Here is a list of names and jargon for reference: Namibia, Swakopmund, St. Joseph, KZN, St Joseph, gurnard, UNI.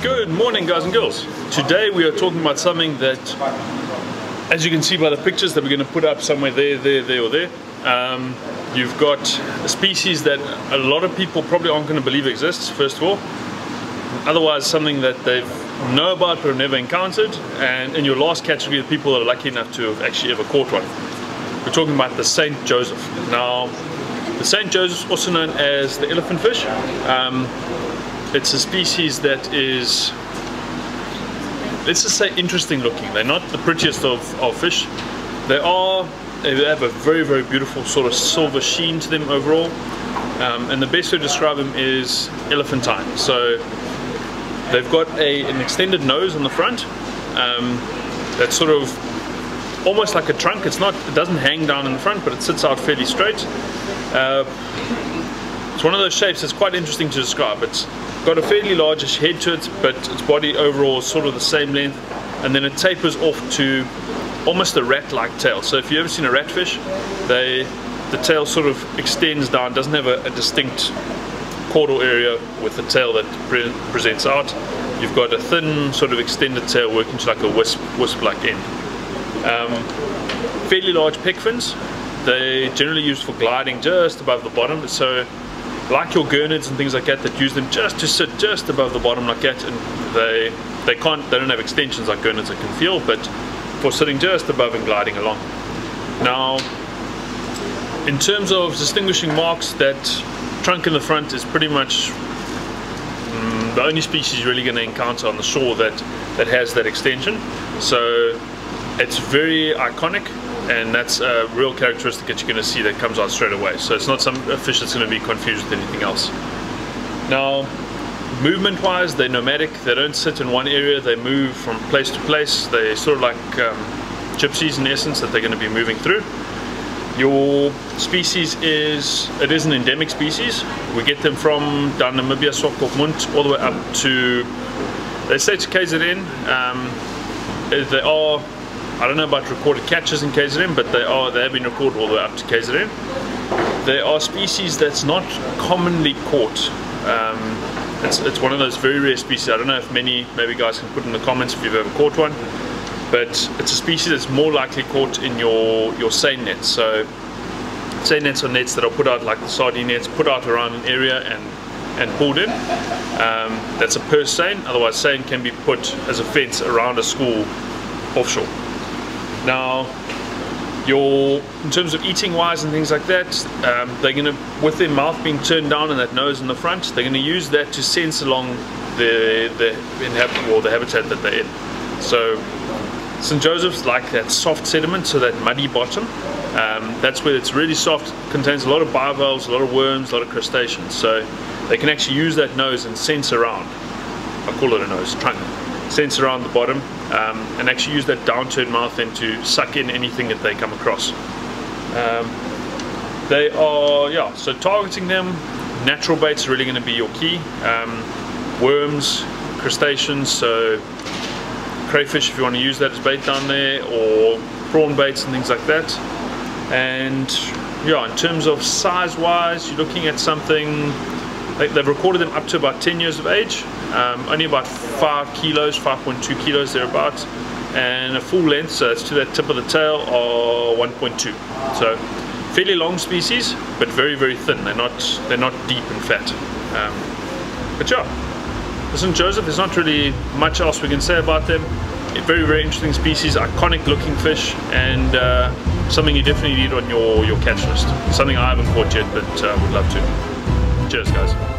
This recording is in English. Good morning, guys and girls. Today we are talking about something that, as you can see by the pictures that we're going to put up somewhere there or there, you've got a species that a lot of people probably aren't going to believe exists, first of all. Otherwise, something that they know about but have never encountered. And in your last category, the people that are lucky enough to have actually ever caught one. We're talking about the St. Joseph. Now, the St. Joseph is also known as the elephant fish. It's a species that is, let's just say, interesting looking. They're not the prettiest of fish. They have a very, very beautiful sort of silver sheen to them overall. And the best way to describe them is elephantine. So they've got an extended nose on the front. That's sort of almost like a trunk. It doesn't hang down in the front, but it sits out fairly straight. It's one of those shapes that's quite interesting to describe. It's got a fairly largish head to it, but its body overall is sort of the same length, and then it tapers off to almost a rat-like tail. So if you've ever seen a ratfish, the tail sort of extends down, doesn't have a distinct caudal area with the tail that presents out. You've got a thin sort of extended tail working to like a wisp-like end. Fairly large pec fins. They're generally used for gliding just above the bottom. So, like your gurnards and things like that use them just to sit just above the bottom like that, and they don't have extensions like gurnards that can feel, but for sitting just above and gliding along. Now, in terms of distinguishing marks, that trunk in the front is pretty much the only species you're really going to encounter on the shore that has that extension. So it's very iconic, and that's a real characteristic that you're going to see that comes out straight away. So it's not a fish that's going to be confused with anything else. Now, movement-wise, they're nomadic. They don't sit in one area. They move from place to place. They're sort of like gypsies in essence, that they're going to be moving through. Your species is an endemic species. We get them from down Namibia, Swakopmund, all the way up to, they say, to KZN. They are, I don't know about recorded catches in KZN, but they have been recorded all the way up to KZN. They are species that's not commonly caught. It's one of those very rare species. I don't know if maybe guys can put in the comments if you've ever caught one. But it's a species that's more likely caught in your seine nets. So seine nets are nets that are put out like the sardine nets, put out around an area and pulled in. That's a purse seine. Otherwise, seine can be put as a fence around a school offshore. Now, in terms of eating wise and things like that, they're going to, with their mouth being turned down and that nose in the front, they're going to use that to sense along the habitat that they're in. So St. Joseph's like that soft sediment, so that muddy bottom. That's where it's really soft, contains a lot of bivalves, a lot of worms, a lot of crustaceans. So they can actually use that nose and sense around. I call it a nose, trunk. Sense around the bottom, and actually use that downturned mouth then to suck in anything that they come across. So targeting them, natural baits are really going to be your key. Worms, crustaceans, so crayfish if you want to use that as bait down there, or prawn baits and things like that. And yeah, in terms of size wise, you're looking at something. They've recorded them up to about 10 years of age, only about 5.2 kilos thereabouts, and a full length, so it's to that tip of the tail, or 1.2. So fairly long species, but very, very thin. They're not deep and fat. But yeah, St. Joseph, there's not really much else we can say about them. A very, very interesting species, iconic looking fish, and something you definitely need on your catch list. Something I haven't caught yet, but would love to. Cheers, guys.